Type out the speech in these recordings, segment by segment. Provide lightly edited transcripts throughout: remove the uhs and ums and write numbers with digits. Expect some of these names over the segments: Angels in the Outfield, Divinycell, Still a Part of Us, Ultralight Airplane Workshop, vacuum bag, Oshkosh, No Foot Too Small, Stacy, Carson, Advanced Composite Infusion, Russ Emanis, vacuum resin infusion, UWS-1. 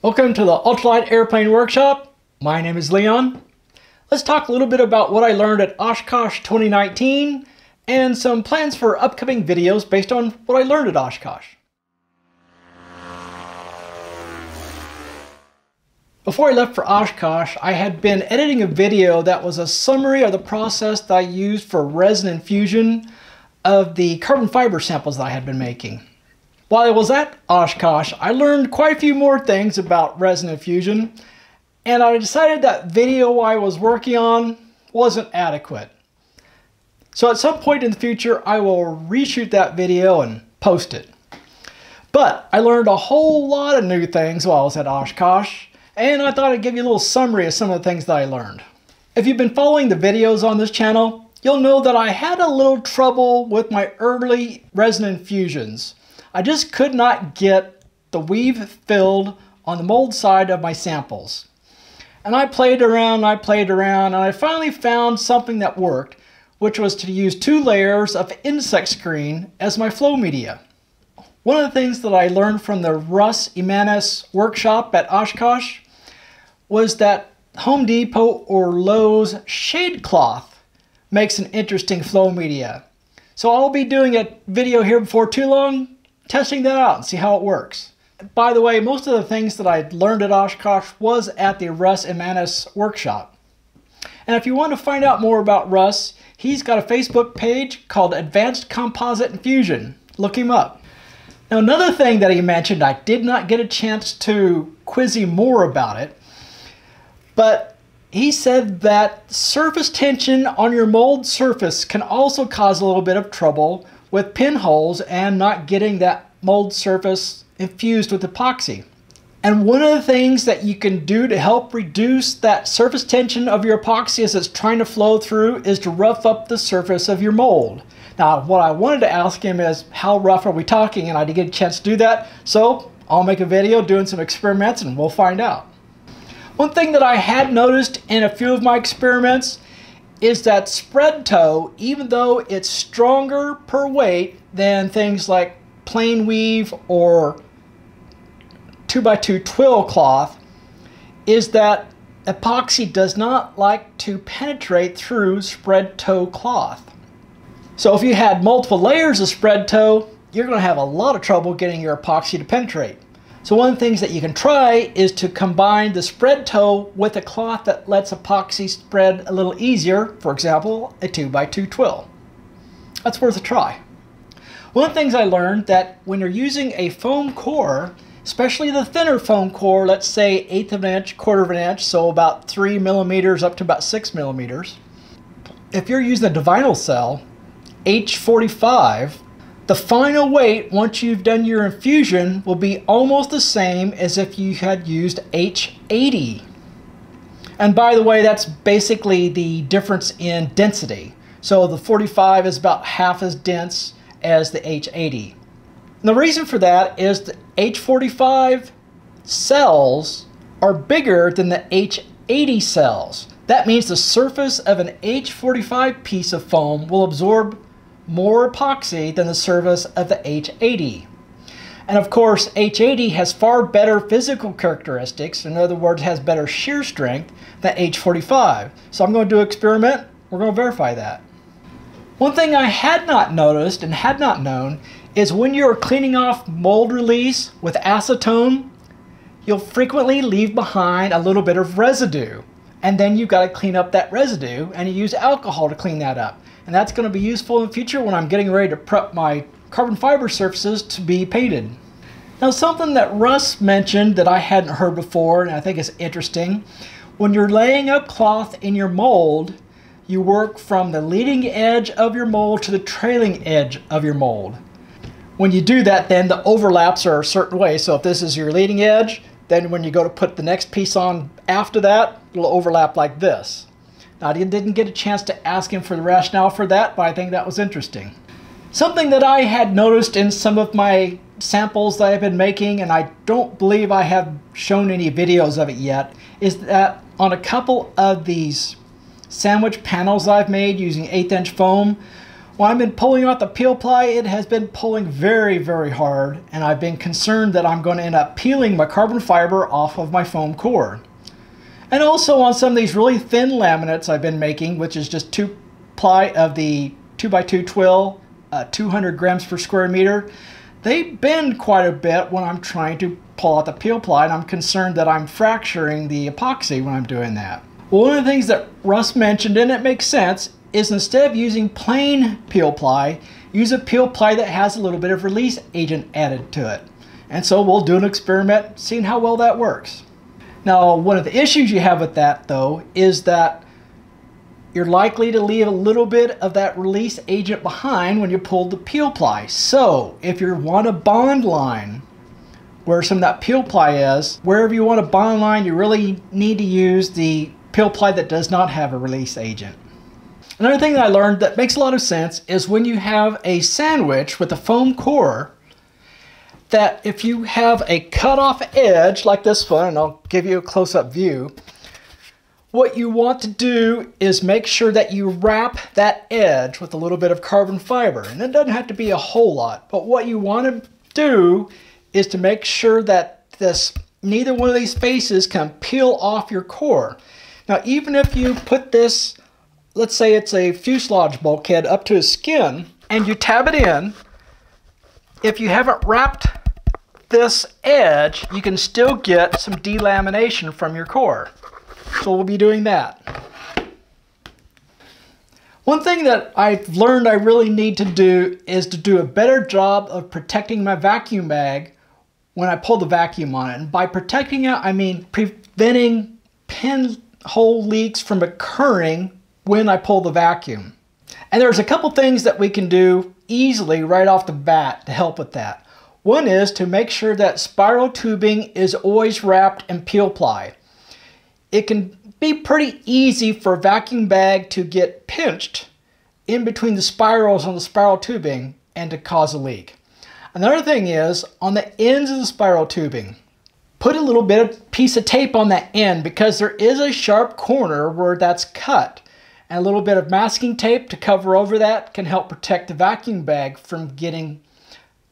Welcome to the Ultralight Airplane Workshop. My name is Leon. Let's talk a little bit about what I learned at Oshkosh 2019 and some plans for upcoming videos based on what I learned at Oshkosh. Before I left for Oshkosh, I had been editing a video that was a summary of the process that I used for resin infusion of the carbon fiber samples that I had been making. While I was at Oshkosh, I learned quite a few more things about resin infusion, and I decided that video I was working on wasn't adequate. So at some point in the future, I will reshoot that video and post it. But I learned a whole lot of new things while I was at Oshkosh, and I thought I'd give you a little summary of some of the things that I learned. If you've been following the videos on this channel, you'll know that I had a little trouble with my early resin infusions. I just could not get the weave filled on the mold side of my samples. And I played around, and I finally found something that worked, which was to use two layers of insect screen as my flow media. One of the things that I learned from the Russ Emanis workshop at Oshkosh was that Home Depot or Lowe's shade cloth makes an interesting flow media. So I'll be doing a video here before too long, testing that out and see how it works. By the way, most of the things that I learned at Oshkosh was at the Russ Emanis workshop. And if you want to find out more about Russ, he's got a Facebook page called Advanced Composite Infusion. Look him up. Now, another thing that he mentioned, I did not get a chance to quiz him more about it, but he said that surface tension on your mold surface can also cause a little bit of trouble with pinholes and not getting that mold surface infused with epoxy. And one of the things that you can do to help reduce that surface tension of your epoxy as it's trying to flow through is to rough up the surface of your mold. Now, what I wanted to ask him is, how rough are we talking? And I didn't get a chance to do that, so I'll make a video doing some experiments and we'll find out. One thing that I had noticed in a few of my experiments is that spread tow, even though it's stronger per weight than things like plain weave or 2x2 twill cloth, is that epoxy does not like to penetrate through spread tow cloth. So if you had multiple layers of spread tow, you're going to have a lot of trouble getting your epoxy to penetrate. So one of the things that you can try is to combine the spread tow with a cloth that lets epoxy spread a little easier, for example, a 2x2 twill. That's worth a try. One of the things I learned that when you're using a foam core, especially the thinner foam core, let's say 1/8 of an inch, 1/4 of an inch, so about 3 millimeters up to about 6 millimeters. If you're using a Divinycell H45, the final weight, once you've done your infusion, will be almost the same as if you had used H80. And by the way, that's basically the difference in density. So the 45 is about half as dense as the H80. And the reason for that is the H45 cells are bigger than the H80 cells. That means the surface of an H45 piece of foam will absorb more epoxy than the surface of the H80. And of course, H80 has far better physical characteristics, in other words, has better shear strength than H45. So I'm going to do an experiment, we're going to verify that. One thing I had not noticed and had not known is when you're cleaning off mold release with acetone, you'll frequently leave behind a little bit of residue. And then you've got to clean up that residue, and you use alcohol to clean that up. And that's going to be useful in the future when I'm getting ready to prep my carbon fiber surfaces to be painted. Now, something that Russ mentioned that I hadn't heard before, and I think is interesting, when you're laying up cloth in your mold, you work from the leading edge of your mold to the trailing edge of your mold. When you do that, then the overlaps are a certain way. So if this is your leading edge, then when you go to put the next piece on after that, it'll overlap like this. Now, I didn't get a chance to ask him for the rationale for that, but I think that was interesting. Something that I had noticed in some of my samples that I've been making, and I don't believe I have shown any videos of it yet, is that on a couple of these sandwich panels I've made using 1/8 inch foam, When I've been pulling out the peel ply, it has been pulling very, very hard, and I've been concerned that I'm going to end up peeling my carbon fiber off of my foam core. And also on some of these really thin laminates I've been making, which is just 2 ply of the 2x2 twill, 200 grams per square meter, they bend quite a bit when I'm trying to pull out the peel ply, and I'm concerned that I'm fracturing the epoxy when I'm doing that. Well, one of the things that Russ mentioned, and it makes sense, is instead of using plain peel ply, use a peel ply that has a little bit of release agent added to it. And so we'll do an experiment, seeing how well that works. Now, one of the issues you have with that, though, is that you're likely to leave a little bit of that release agent behind when you pull the peel ply. So if you want a bond line where some of that peel ply is, wherever you want a bond line, you really need to use the peel ply that does not have a release agent. Another thing that I learned that makes a lot of sense is when you have a sandwich with a foam core, that if you have a cut off edge like this one, and I'll give you a close up view, what you want to do is make sure that you wrap that edge with a little bit of carbon fiber. And it doesn't have to be a whole lot, but what you want to do is to make sure that neither one of these faces can peel off your core. Now, even if you put this, let's say it's a fuselage bulkhead up to his skin, and you tab it in, if you haven't wrapped this edge, you can still get some delamination from your core. So we'll be doing that. One thing that I've learned I really need to do is to do a better job of protecting my vacuum bag when I pull the vacuum on it. And by protecting it, I mean preventing pinhole leaks from occurring when I pull the vacuum. And there's a couple things that we can do easily right off the bat to help with that. One is to make sure that spiral tubing is always wrapped in peel ply. It can be pretty easy for a vacuum bag to get pinched in between the spirals on the spiral tubing and to cause a leak. Another thing is on the ends of the spiral tubing, put a little bit of piece of tape on that end, because there is a sharp corner where that's cut. And a little bit of masking tape to cover over that can help protect the vacuum bag from getting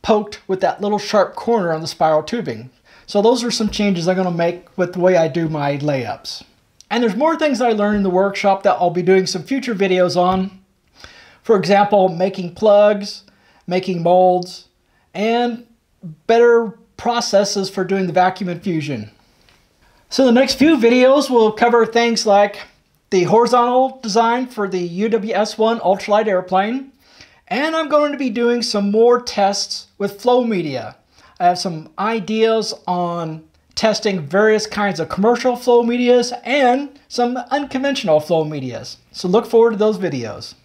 poked with that little sharp corner on the spiral tubing. So those are some changes I'm going to make with the way I do my layups. And there's more things I learned in the workshop that I'll be doing some future videos on. For example, making plugs, making molds, and better processes for doing the vacuum infusion. So the next few videos will cover things like the horizontal design for the UWS-1 ultralight airplane, and I'm going to be doing some more tests with flow media. I have some ideas on testing various kinds of commercial flow medias and some unconventional flow medias. So look forward to those videos.